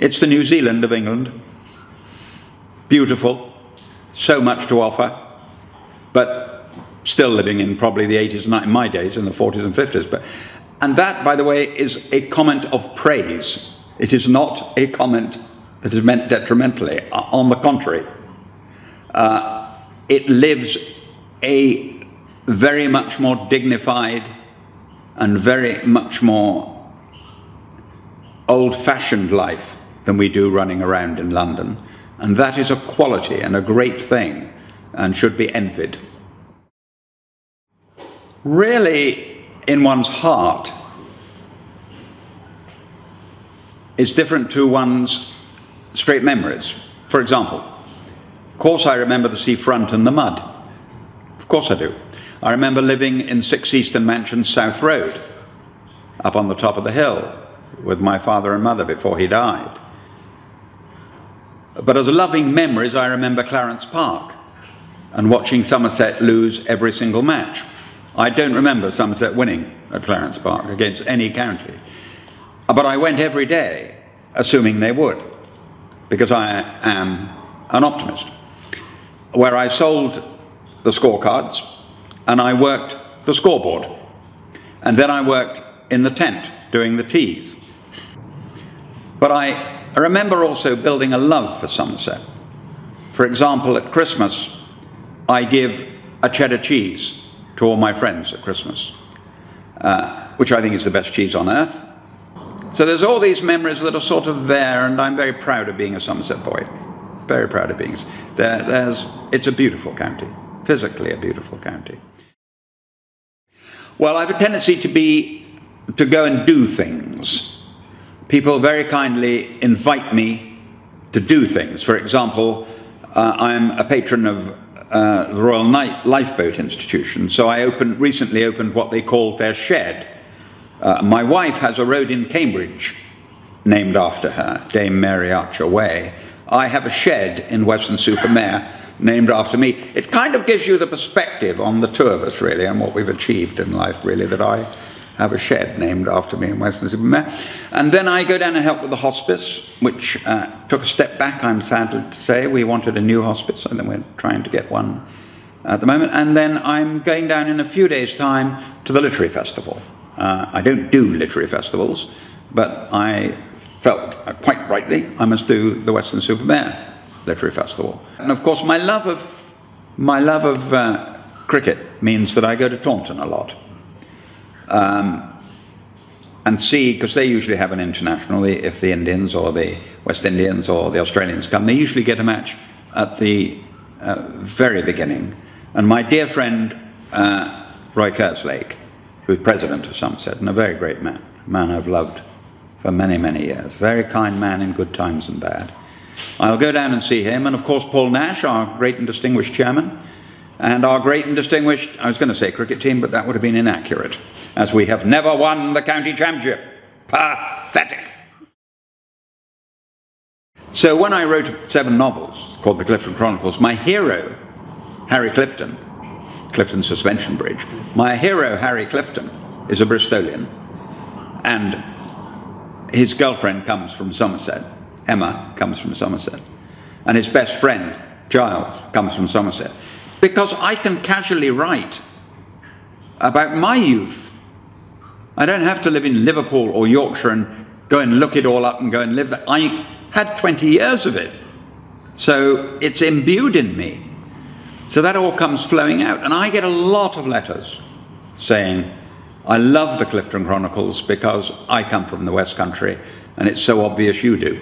It's the New Zealand of England. Beautiful, so much to offer, but still living in probably the 80s and 90s, in my days, in the 40s and 50s. And that, by the way, is a comment of praise. It is not a comment that is meant detrimentally. On the contrary, it lives a very much more dignified and very much more old-fashioned life than we do running around in London. And that is a quality and a great thing and should be envied. Really, in one's heart, it's different to one's straight memories. For example, of course I remember the seafront and the mud. Of course I do. I remember living in 6 Eastern Mansions, South Road, up on the top of the hill with my father and mother before he died. But as loving memories, I remember Clarence Park and watching Somerset lose every single match. I don't remember Somerset winning at Clarence Park against any county. But I went every day, assuming they would, because I am an optimist, where I sold the scorecards and I worked the scoreboard. And then I worked in the tent doing the teas. But I remember also building a love for Somerset. For example, at Christmas, I give a cheddar cheese to all my friends at Christmas, which I think is the best cheese on earth. So there's all these memories that are sort of there, and I'm very proud of being a Somerset boy. Very proud of being. It's a beautiful county, physically a beautiful county. Well, I have a tendency to go and do things. People very kindly invite me to do things. For example, I'm a patron of the Royal Knight Lifeboat Institution, so I recently opened what they call their shed. My wife has a road in Cambridge named after her, Dame Mary Archer Way. I have a shed in Weston-super-Mare named after me. It kind of gives you the perspective on the two of us, really, and what we've achieved in life, really, that I have a shed named after me in Weston-super-Mare. And then I go down and help with the hospice, which took a step back, I'm sad to say. We wanted a new hospice, and then we're trying to get one at the moment. And then I'm going down in a few days' time to the Literary Festival. I don't do literary festivals, but I felt, quite rightly, I must do the Weston-super-Mare Literary Festival. And of course, my love of cricket means that I go to Taunton a lot. And see, because they usually have an international, if the Indians or the West Indians or the Australians come, they usually get a match at the very beginning. And my dear friend, Roy Kerslake, who's president of Somerset, and a very great man, a man I've loved for many, many years, very kind man in good times and bad. I'll go down and see him, and of course Paul Nash, our great and distinguished chairman, and our great and distinguished, I was going to say cricket team, but that would have been inaccurate, as we have never won the county championship. Pathetic. So when I wrote 7 novels called The Clifton Chronicles, my hero, Harry Clifton, Clifton's suspension bridge, my hero, Harry Clifton, is a Bristolian, and his girlfriend comes from Somerset. Emma comes from Somerset, and his best friend, Giles, comes from Somerset. Because I can casually write about my youth. I don't have to live in Liverpool or Yorkshire and go and look it all up and go and live that. I had 20 years of it. So it's imbued in me. So that all comes flowing out. And I get a lot of letters saying, I love the Clifton Chronicles because I come from the West Country and it's so obvious you do.